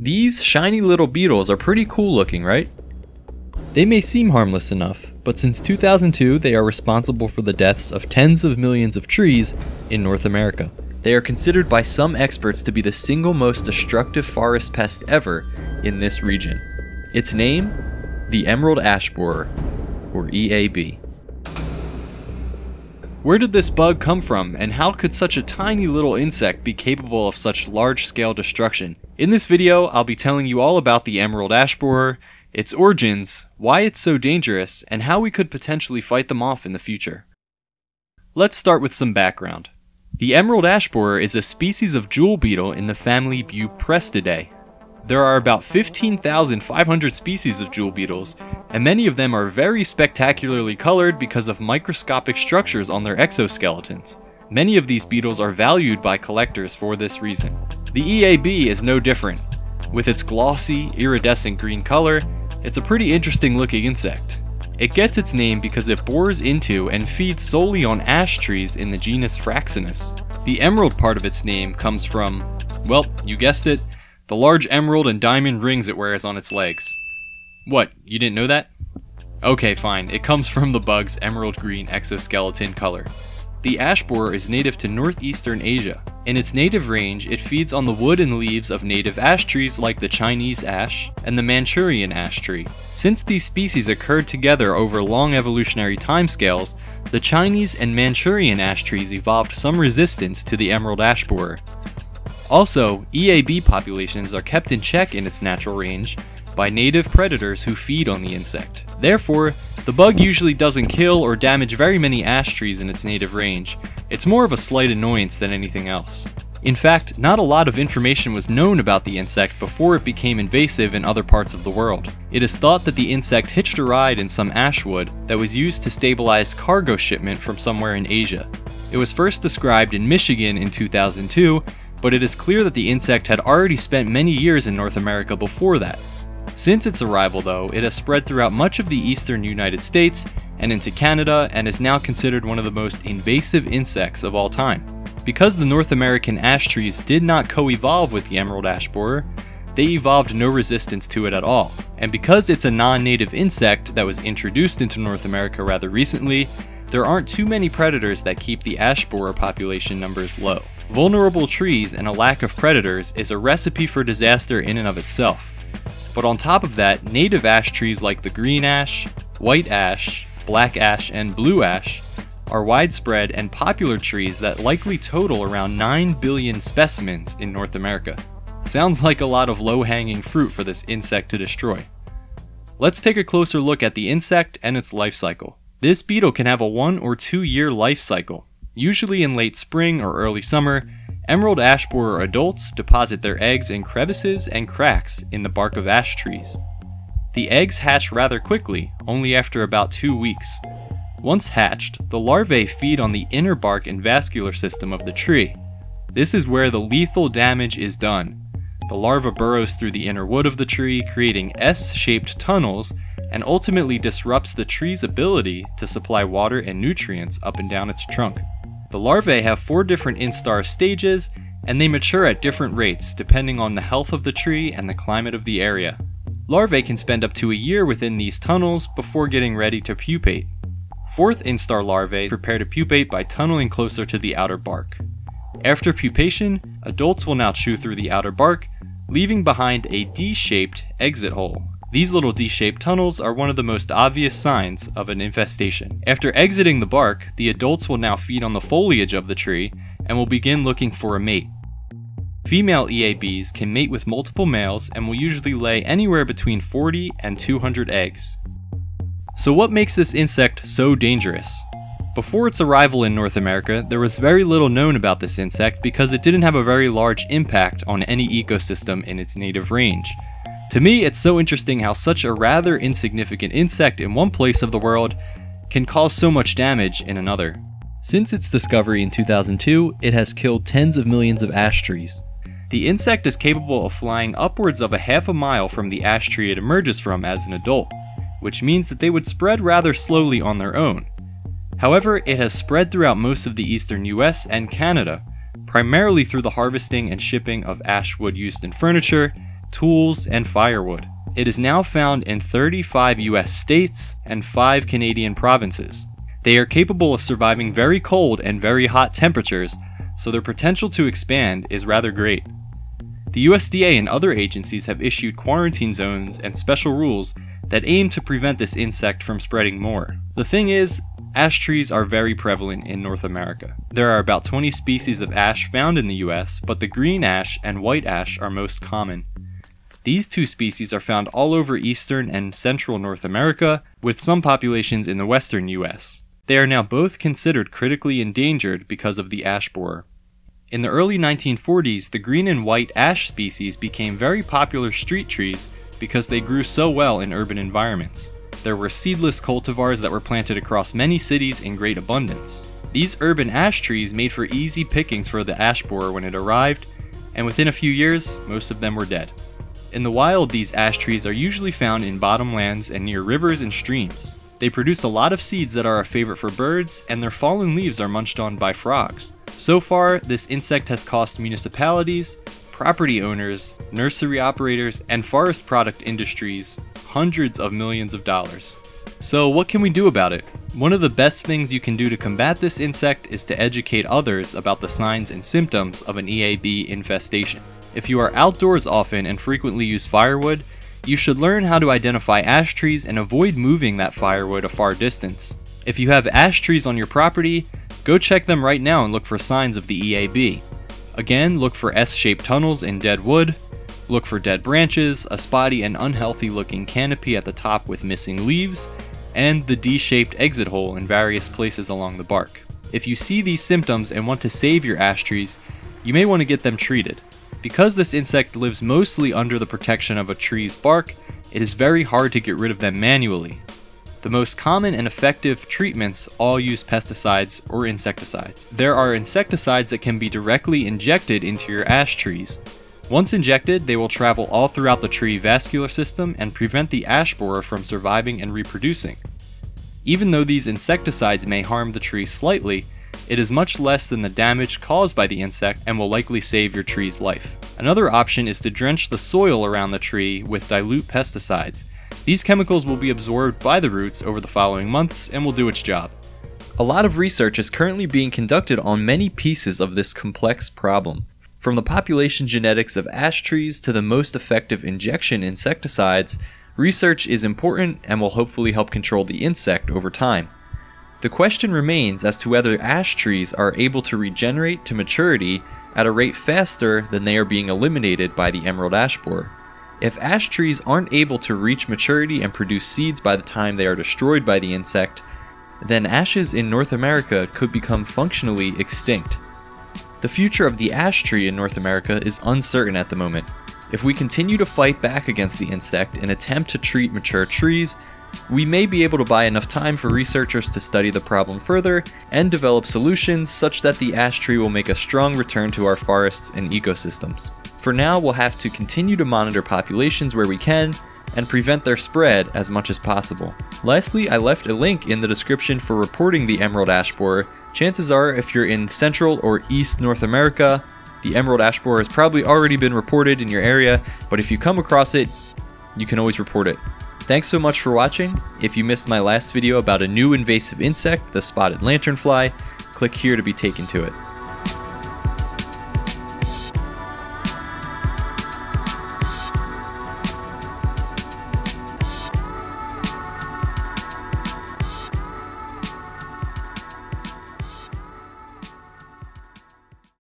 These shiny little beetles are pretty cool looking, right? They may seem harmless enough, but since 2002 they are responsible for the deaths of tens of millions of trees in North America. They are considered by some experts to be the single most destructive forest pest ever in this region. Its name? The Emerald Ash Borer, or EAB. Where did this bug come from, and how could such a tiny little insect be capable of such large-scale destruction? In this video, I'll be telling you all about the Emerald Ash Borer, its origins, why it's so dangerous, and how we could potentially fight them off in the future. Let's start with some background. The Emerald Ash Borer is a species of jewel beetle in the family Buprestidae. There are about 15,500 species of jewel beetles, and many of them are very spectacularly colored because of microscopic structures on their exoskeletons. Many of these beetles are valued by collectors for this reason. The EAB is no different. With its glossy, iridescent green color, it's a pretty interesting looking insect. It gets its name because it bores into and feeds solely on ash trees in the genus Fraxinus. The emerald part of its name comes from, well, you guessed it, the large emerald and diamond rings it wears on its legs. What, you didn't know that? Okay, fine, it comes from the bug's emerald green exoskeleton color. The ash borer is native to northeastern Asia. In its native range, it feeds on the wood and leaves of native ash trees like the Chinese ash and the Manchurian ash tree. Since these species occurred together over long evolutionary timescales, the Chinese and Manchurian ash trees evolved some resistance to the emerald ash borer. Also, EAB populations are kept in check in its natural range by native predators who feed on the insect. Therefore, the bug usually doesn't kill or damage very many ash trees in its native range. It's more of a slight annoyance than anything else. In fact, not a lot of information was known about the insect before it became invasive in other parts of the world. It is thought that the insect hitched a ride in some ash wood that was used to stabilize cargo shipment from somewhere in Asia. It was first described in Michigan in 2002, but it is clear that the insect had already spent many years in North America before that. Since its arrival though, it has spread throughout much of the eastern United States and into Canada and is now considered one of the most invasive insects of all time. Because the North American ash trees did not co-evolve with the emerald ash borer, they evolved no resistance to it at all. And because it's a non-native insect that was introduced into North America rather recently, there aren't too many predators that keep the ash borer population numbers low. Vulnerable trees and a lack of predators is a recipe for disaster in and of itself. But on top of that, native ash trees like the green ash, white ash, black ash, and blue ash are widespread and popular trees that likely total around 9 billion specimens in North America. Sounds like a lot of low-hanging fruit for this insect to destroy. Let's take a closer look at the insect and its life cycle. This beetle can have a 1 or 2 year life cycle. Usually in late spring or early summer, emerald ash borer adults deposit their eggs in crevices and cracks in the bark of ash trees. The eggs hatch rather quickly, only after about 2 weeks. Once hatched, the larvae feed on the inner bark and vascular system of the tree. This is where the lethal damage is done. The larva burrows through the inner wood of the tree, creating S-shaped tunnels, and ultimately disrupts the tree's ability to supply water and nutrients up and down its trunk. The larvae have 4 different instar stages, and they mature at different rates depending on the health of the tree and the climate of the area. Larvae can spend up to a year within these tunnels before getting ready to pupate. 4th instar larvae prepare to pupate by tunneling closer to the outer bark. After pupation, adults will now chew through the outer bark, leaving behind a D-shaped exit hole. These little D-shaped tunnels are one of the most obvious signs of an infestation. After exiting the bark, the adults will now feed on the foliage of the tree and will begin looking for a mate. Female EABs can mate with multiple males and will usually lay anywhere between 40 and 200 eggs. So what makes this insect so dangerous? Before its arrival in North America, there was very little known about this insect because it didn't have a very large impact on any ecosystem in its native range. To me, it's so interesting how such a rather insignificant insect in one place of the world can cause so much damage in another. Since its discovery in 2002, it has killed tens of millions of ash trees. The insect is capable of flying upwards of a half a mile from the ash tree it emerges from as an adult, which means that they would spread rather slowly on their own. However, it has spread throughout most of the eastern US and Canada, primarily through the harvesting and shipping of ash wood used in furniture, tools, and firewood. It is now found in 35 US states and 5 Canadian provinces. They are capable of surviving very cold and very hot temperatures, so their potential to expand is rather great. The USDA and other agencies have issued quarantine zones and special rules that aim to prevent this insect from spreading more. The thing is, ash trees are very prevalent in North America. There are about 20 species of ash found in the US, but the green ash and white ash are most common. These two species are found all over eastern and central North America, with some populations in the western US. They are now both considered critically endangered because of the ash borer. In the early 1940s, the green and white ash species became very popular street trees because they grew so well in urban environments. There were seedless cultivars that were planted across many cities in great abundance. These urban ash trees made for easy pickings for the ash borer when it arrived, and within a few years, most of them were dead. In the wild, these ash trees are usually found in bottomlands and near rivers and streams. They produce a lot of seeds that are a favorite for birds, and their fallen leaves are munched on by frogs. So far, this insect has cost municipalities, property owners, nursery operators, and forest product industries hundreds of millions of dollars. So what can we do about it? One of the best things you can do to combat this insect is to educate others about the signs and symptoms of an EAB infestation. If you are outdoors often and frequently use firewood, you should learn how to identify ash trees and avoid moving that firewood a far distance. If you have ash trees on your property, go check them right now and look for signs of the EAB. Again, look for S-shaped tunnels in dead wood, look for dead branches, a spotty and unhealthy looking canopy at the top with missing leaves, and the D-shaped exit hole in various places along the bark. If you see these symptoms and want to save your ash trees, you may want to get them treated. Because this insect lives mostly under the protection of a tree's bark, it is very hard to get rid of them manually. The most common and effective treatments all use pesticides or insecticides. There are insecticides that can be directly injected into your ash trees. Once injected, they will travel all throughout the tree vascular system and prevent the ash borer from surviving and reproducing. Even though these insecticides may harm the tree slightly, it is much less than the damage caused by the insect and will likely save your tree's life. Another option is to drench the soil around the tree with dilute pesticides. These chemicals will be absorbed by the roots over the following months and will do its job. A lot of research is currently being conducted on many pieces of this complex problem, from the population genetics of ash trees to the most effective injection insecticides. Research is important and will hopefully help control the insect over time. The question remains as to whether ash trees are able to regenerate to maturity at a rate faster than they are being eliminated by the emerald ash borer. If ash trees aren't able to reach maturity and produce seeds by the time they are destroyed by the insect, then ashes in North America could become functionally extinct. The future of the ash tree in North America is uncertain at the moment. If we continue to fight back against the insect and attempt to treat mature trees, we may be able to buy enough time for researchers to study the problem further and develop solutions such that the ash tree will make a strong return to our forests and ecosystems. For now, we'll have to continue to monitor populations where we can and prevent their spread as much as possible. Lastly, I left a link in the description for reporting the emerald ash borer. Chances are, if you're in Central or East North America, the emerald ash borer has probably already been reported in your area, but if you come across it, you can always report it. Thanks so much for watching. If you missed my last video about a new invasive insect, the spotted lanternfly, click here to be taken to it.